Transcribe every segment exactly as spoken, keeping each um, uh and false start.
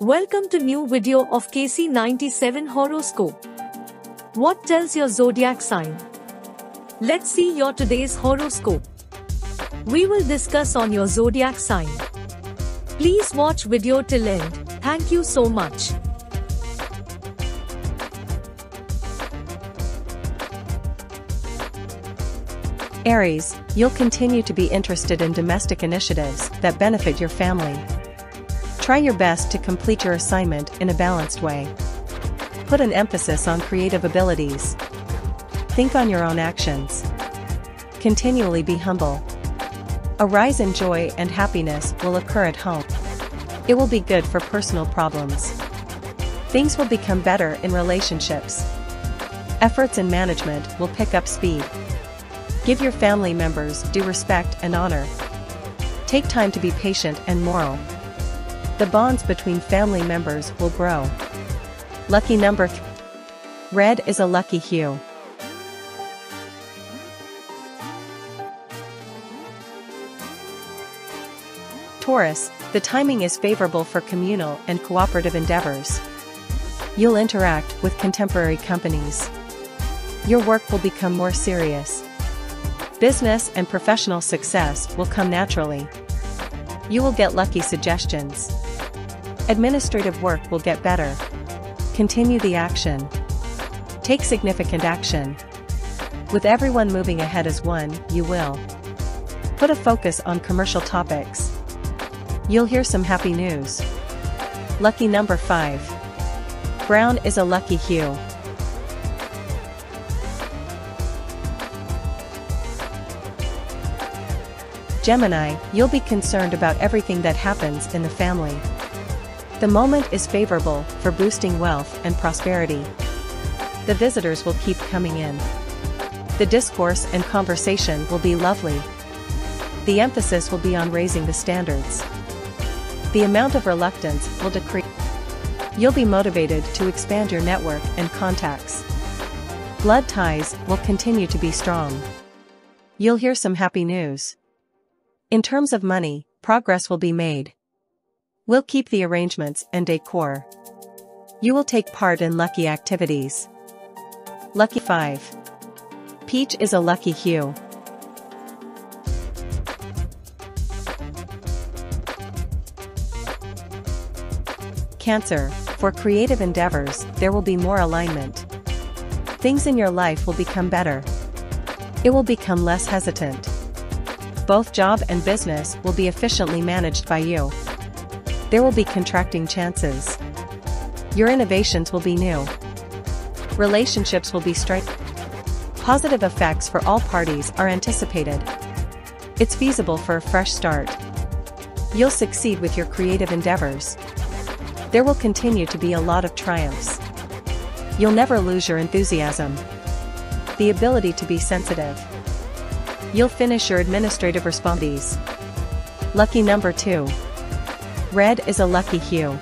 Welcome to new video of K C ninety-seven horoscope. What tells your zodiac sign? Let's see your today's horoscope. We will discuss on your zodiac sign. Please watch video till end. Thank you so much. Aries, you'll continue to be interested in domestic initiatives that benefit your family. Try your best to complete your assignment in a balanced way. Put an emphasis on creative abilities. Think on your own actions. Continually be humble. A rise in joy and happiness will occur at home. It will be good for personal problems. Things will become better in relationships. Efforts in management will pick up speed. Give your family members due respect and honor. Take time to be patient and moral. The bonds between family members will grow. Lucky number three. Red is a lucky hue. Taurus, the timing is favorable for communal and cooperative endeavors. You'll interact with contemporary companies. Your work will become more serious. Business and professional success will come naturally. You will get lucky suggestions. Administrative work will get better. Continue the action. Take significant action. With everyone moving ahead as one, you will. Put a focus on commercial topics. You'll hear some happy news. Lucky number five. Brown is a lucky hue. Gemini, you'll be concerned about everything that happens in the family. The moment is favorable for boosting wealth and prosperity. The visitors will keep coming in. The discourse and conversation will be lovely. The emphasis will be on raising the standards. The amount of reluctance will decrease. You'll be motivated to expand your network and contacts. Blood ties will continue to be strong. You'll hear some happy news. In terms of money, progress will be made. We'll keep the arrangements and decor. You will take part in lucky activities. Lucky five. Peach is a lucky hue. Cancer, for creative endeavors, there will be more alignment. Things in your life will become better. It will become less hesitant. Both job and business will be efficiently managed by you. There will be contracting chances. Your innovations will be new. Relationships will be strengthened. Positive effects for all parties are anticipated. It's feasible for a fresh start. You'll succeed with your creative endeavors. There will continue to be a lot of triumphs. You'll never lose your enthusiasm. The ability to be sensitive. You'll finish your administrative responsibilities. Lucky number two. Red is a lucky hue.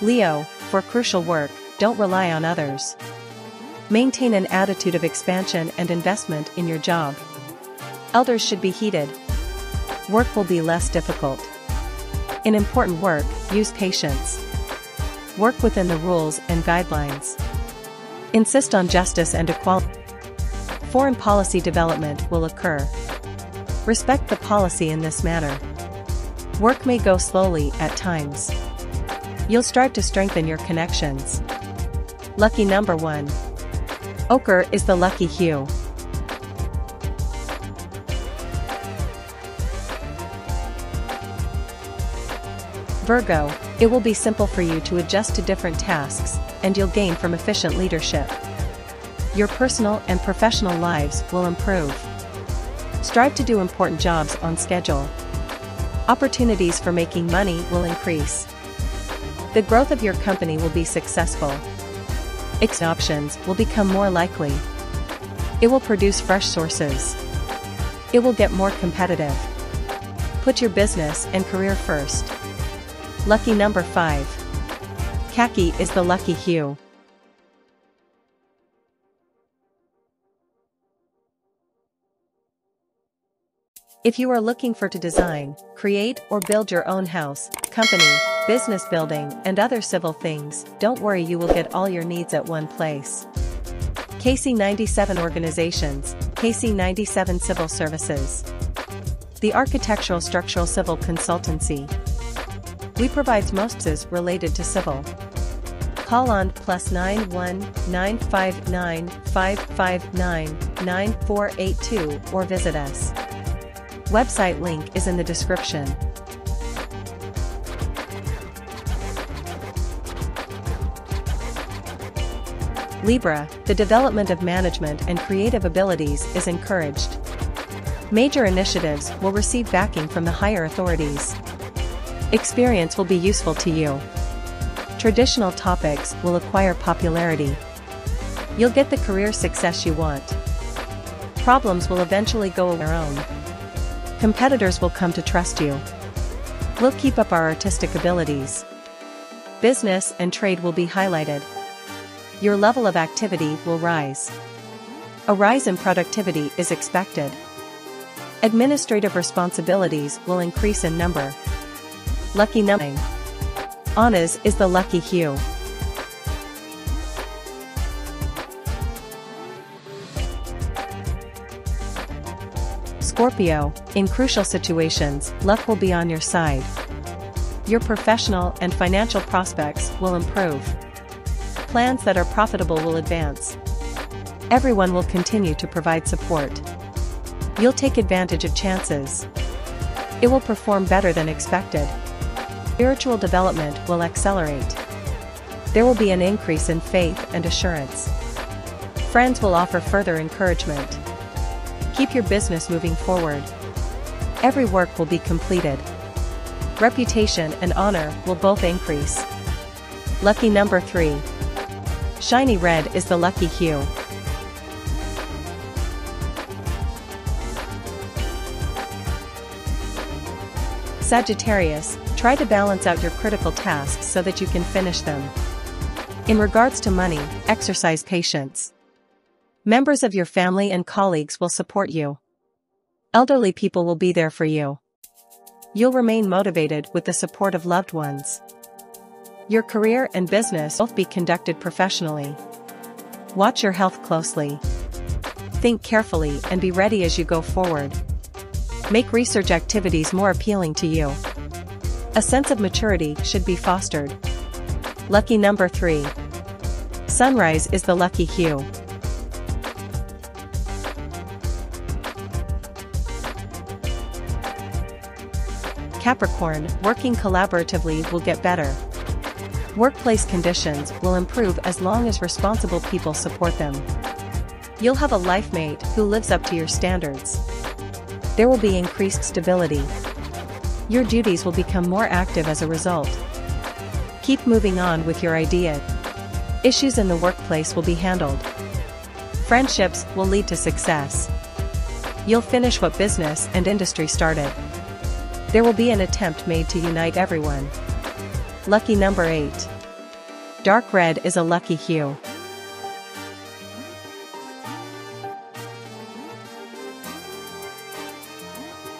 Leo, for crucial work, don't rely on others. Maintain an attitude of expansion and investment in your job. Elders should be heeded. Work will be less difficult. In important work, use patience. Work within the rules and guidelines. Insist on justice and equality. Foreign policy development will occur. Respect the policy in this matter. Work may go slowly at times. You'll strive to strengthen your connections. Lucky number one. Ochre is the lucky hue. Virgo, it will be simple for you to adjust to different tasks, and you'll gain from efficient leadership. Your personal and professional lives will improve. Strive to do important jobs on schedule. Opportunities for making money will increase. The growth of your company will be successful. Exit options will become more likely. It will produce fresh sources. It will get more competitive. Put your business and career first. Lucky number five. Khaki is the lucky hue. If you are looking for to design, create or build your own house, company, business building and other civil things, don't worry, you will get all your needs at one place. K C ninety-seven Organizations, K C ninety-seven Civil Services. The Architectural Structural Civil Consultancy. We provides most related to civil. Call on plus nine one nine five nine five five nine nine four eight two or visit us. Website link is in the description. Libra, the development of management and creative abilities is encouraged. Major initiatives will receive backing from the higher authorities. Experience will be useful to you. Traditional topics will acquire popularity. You'll get the career success you want. Problems will eventually go on their own. Competitors will come to trust you. We'll keep up our artistic abilities. Business and trade will be highlighted. Your level of activity will rise. A rise in productivity is expected. Administrative responsibilities will increase in number. Lucky number. Anna's is the lucky hue. Scorpio, in crucial situations, luck will be on your side. Your professional and financial prospects will improve. Plans that are profitable will advance. Everyone will continue to provide support. You'll take advantage of chances. It will perform better than expected. Spiritual development will accelerate. There will be an increase in faith and assurance. Friends will offer further encouragement. Keep your business moving forward. Every work will be completed. Reputation and honor will both increase. Lucky number three. Shiny red is the lucky hue. Sagittarius, try to balance out your critical tasks so that you can finish them. In regards to money, exercise patience. Members of your family and colleagues will support you. Elderly people will be there for you. You'll remain motivated with the support of loved ones. Your career and business will both be conducted professionally. Watch your health closely. Think carefully and be ready as you go forward. Make research activities more appealing to you. A sense of maturity should be fostered. Lucky number three. Sunrise is the lucky hue. Capricorn, working collaboratively will get better. Workplace conditions will improve as long as responsible people support them. You'll have a life mate who lives up to your standards. There will be increased stability. Your duties will become more active as a result. Keep moving on with your idea. Issues in the workplace will be handled. Friendships will lead to success. You'll finish what business and industry started. There will be an attempt made to unite everyone. Lucky number eight. Dark red is a lucky hue.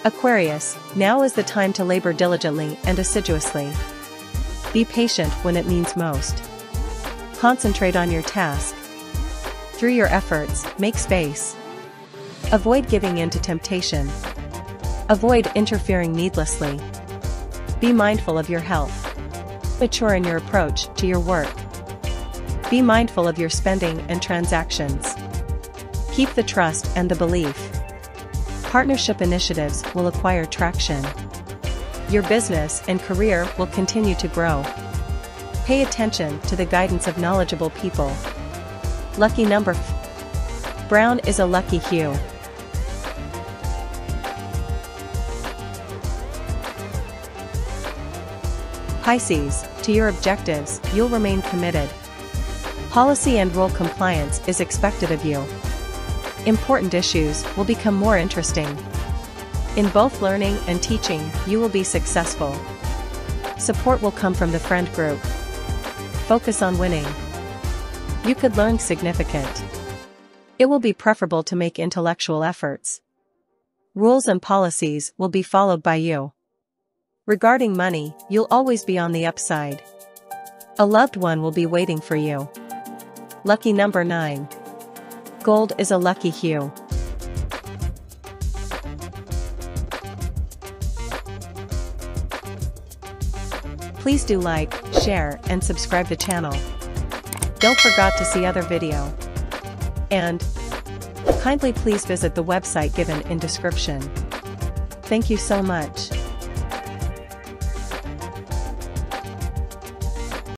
Aquarius, now is the time to labor diligently and assiduously. Be patient when it means most. Concentrate on your task. Through your efforts, make space. Avoid giving in to temptation. Avoid interfering needlessly. Be mindful of your health. Mature in your approach to your work. Be mindful of your spending and transactions. Keep the trust and the belief. Partnership initiatives will acquire traction. Your business and career will continue to grow. Pay attention to the guidance of knowledgeable people. Lucky number four. Brown is a lucky hue. Pisces, to your objectives, you'll remain committed. Policy and rule compliance is expected of you. Important issues will become more interesting. In both learning and teaching, you will be successful. Support will come from the friend group. Focus on winning. You could learn significant. It will be preferable to make intellectual efforts. Rules and policies will be followed by you. Regarding money, you'll always be on the upside. A loved one will be waiting for you. Lucky number nine. Gold is a lucky hue. Please do like, share, and subscribe the channel. Don't forget to see other video. And kindly please visit the website given in description. Thank you so much.